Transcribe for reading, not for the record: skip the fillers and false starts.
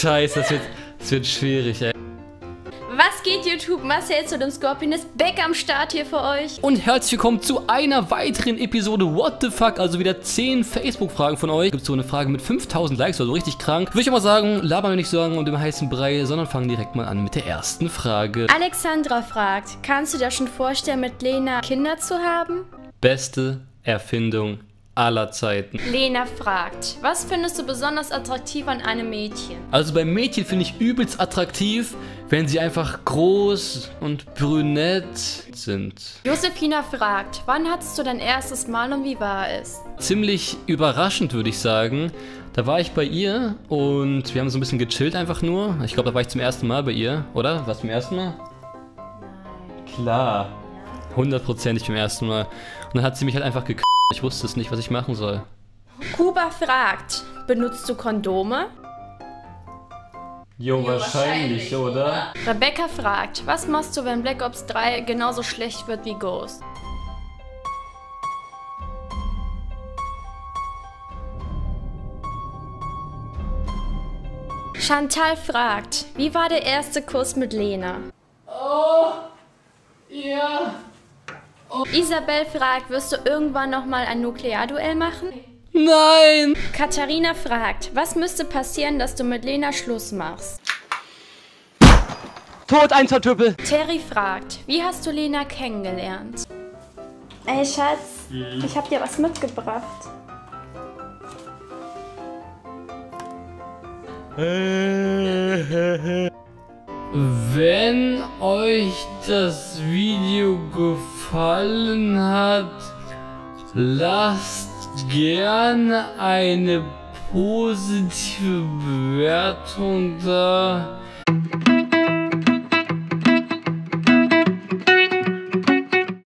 Scheiße, das wird schwierig, ey. Was geht, YouTube? Marcel zu dem Scorpion ist back am Start hier für euch. Und herzlich willkommen zu einer weiteren Episode What the Fuck. Also wieder 10 Facebook-Fragen von euch. Gibt es so eine Frage mit 5000 Likes, also richtig krank. Würde ich aber sagen, labern wir nicht so lange und im heißen Brei, sondern fangen direkt mal an mit der ersten Frage. Alexandra fragt, kannst du dir schon vorstellen, mit Lena Kinder zu haben? Beste Erfindung aller Zeiten. Lena fragt, was findest du besonders attraktiv an einem Mädchen? Also beim Mädchen finde ich übelst attraktiv, wenn sie einfach groß und brünett sind. Josefina fragt, wann hattest du dein erstes Mal und wie war es? Ziemlich überraschend, würde ich sagen. Da war ich bei ihr und wir haben so ein bisschen gechillt einfach nur. Ich glaube, da war ich zum ersten Mal bei ihr, oder? Warst du zum ersten Mal? Nein. Klar. 100%ig zum ersten Mal. Und dann hat sie mich halt einfach geküsst. Ich wusste es nicht, was ich machen soll. Kuba fragt, benutzt du Kondome? Jo, wahrscheinlich, oder? Rebecca fragt, was machst du, wenn Black Ops 3 genauso schlecht wird wie Ghost? Chantal fragt, wie war der erste Kuss mit Lena? Oh, ja. Oh. Isabel fragt, wirst du irgendwann nochmal ein Nuklearduell machen? Nein! Katharina fragt, was müsste passieren, dass du mit Lena Schluss machst? Tod, ein Zertüppel! Terry fragt, wie hast du Lena kennengelernt? Ey Schatz, ich hab dir was mitgebracht. Wenn euch das Video gefallen hat, lasst gerne eine positive Bewertung da.